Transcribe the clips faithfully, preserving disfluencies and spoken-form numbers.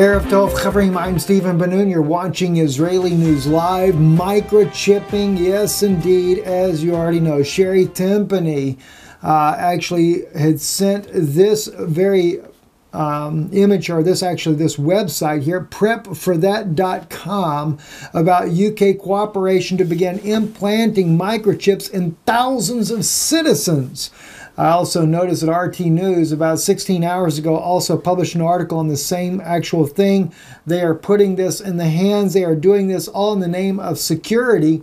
Erev Tov, Chavrim, I'm Steven Ben-Nun. You're watching Israeli News Live. Microchipping, yes indeed, as you already know. Sherry Tempenny uh, actually had sent this very um, image, or this actually, this website here, prep for that dot com, about U K cooperation to begin implanting microchips in thousands of citizens. I also noticed that R T News about sixteen hours ago also published an article on the same actual thing. They are putting this in the hands. They are doing this all in the name of security,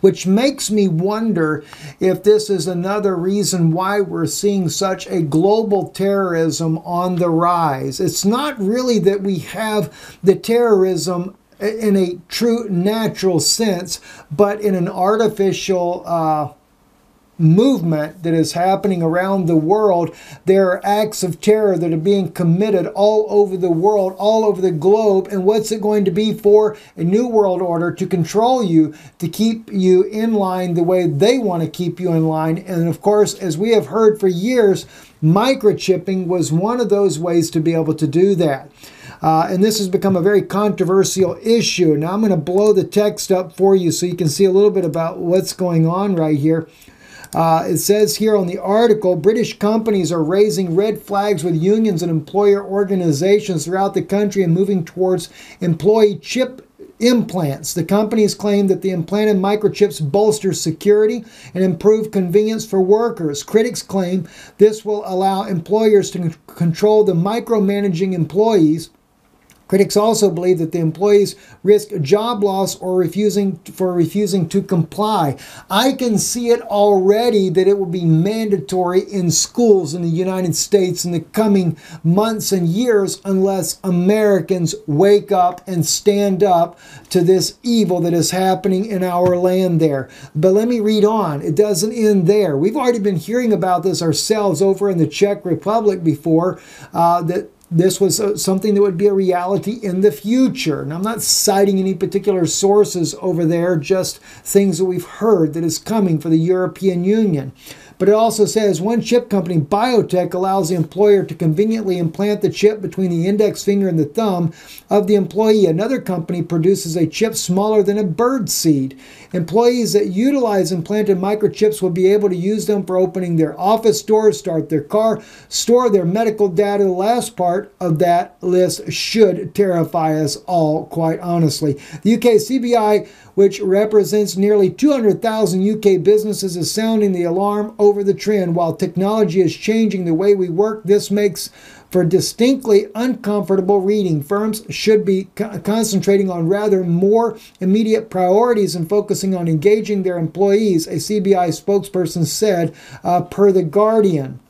which makes me wonder if this is another reason why we're seeing such a global terrorism on the rise. It's not really that we have the terrorism in a true natural sense, but in an artificial uh movement that is happening around the world. There are acts of terror that are being committed all over the world, all over the globe. And what's it going to be for? A new world order to control you, to keep you in line the way they want to keep you in line. And of course, as we have heard for years, microchipping was one of those ways to be able to do that. Uh, and this has become a very controversial issue. Now I'm going to blow the text up for you so you can see a little bit about what's going on right here. Uh, it says here on the article, British companies are raising red flags with unions and employer organizations throughout the country and moving towards employee chip implants. The companies claim that the implanted microchips bolster security and improve convenience for workers. Critics claim this will allow employers to control the micromanaging employees. Critics also believe that the employees risk job loss or refusing for refusing to comply. I can see it already that it will be mandatory in schools in the United States in the coming months and years unless Americans wake up and stand up to this evil that is happening in our land there. But let me read on. It doesn't end there. We've already been hearing about this ourselves over in the Czech Republic before, uh, that this was something that would be a reality in the future. And I'm not citing any particular sources over there, just things that we've heard that is coming for the European Union. But it also says one chip company, Biotech, allows the employer to conveniently implant the chip between the index finger and the thumb of the employee. Another company produces a chip smaller than a bird seed. Employees that utilize implanted microchips will be able to use them for opening their office doors, start their car, store their medical data. The last part of that list should terrify us all, quite honestly. The U K C B I, which represents nearly two hundred thousand U K businesses, is sounding the alarm over the trend. While technology is changing the way we work, this makes for distinctly uncomfortable reading. Firms should be co- concentrating on rather more immediate priorities and focusing on engaging their employees, a C B I spokesperson said, uh, per the Guardian.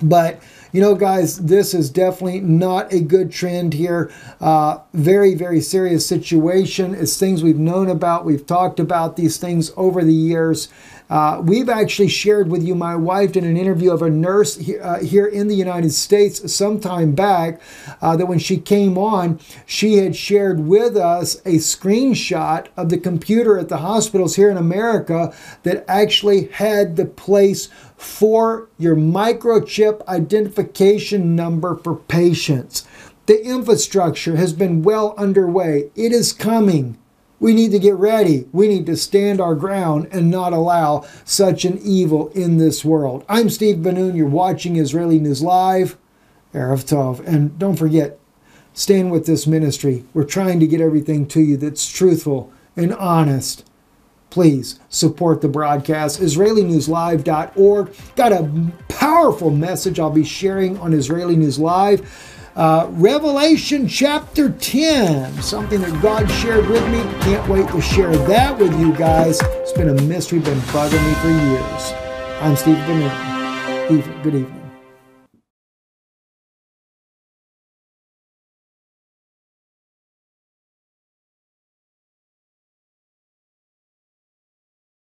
But you know, guys, this is definitely not a good trend here. Uh, very, very serious situation. It's things we've known about. We've talked about these things over the years. Uh, we've actually shared with you, my wife did an interview of a nurse he, uh, here in the United States some time back, uh, that when she came on, she had shared with us a screenshot of the computer at the hospitals here in America that actually had the place for your microchip identification number for patients. The infrastructure has been well underway. It is coming. We need to get ready. We need to stand our ground and not allow such an evil in this world. I'm Steve Ben-Nun. You're watching Israeli News Live. Erev Tov. And don't forget, stand with this ministry. We're trying to get everything to you that's truthful and honest. Please support the broadcast. Israeli News Live dot org. Got a powerful message I'll be sharing on Israeli News Live. Uh, Revelation chapter ten, something that God shared with me. Can't wait to share that with you guys. It's been a mystery, been bugging me for years. I'm Steve Ben-Nun. Good evening.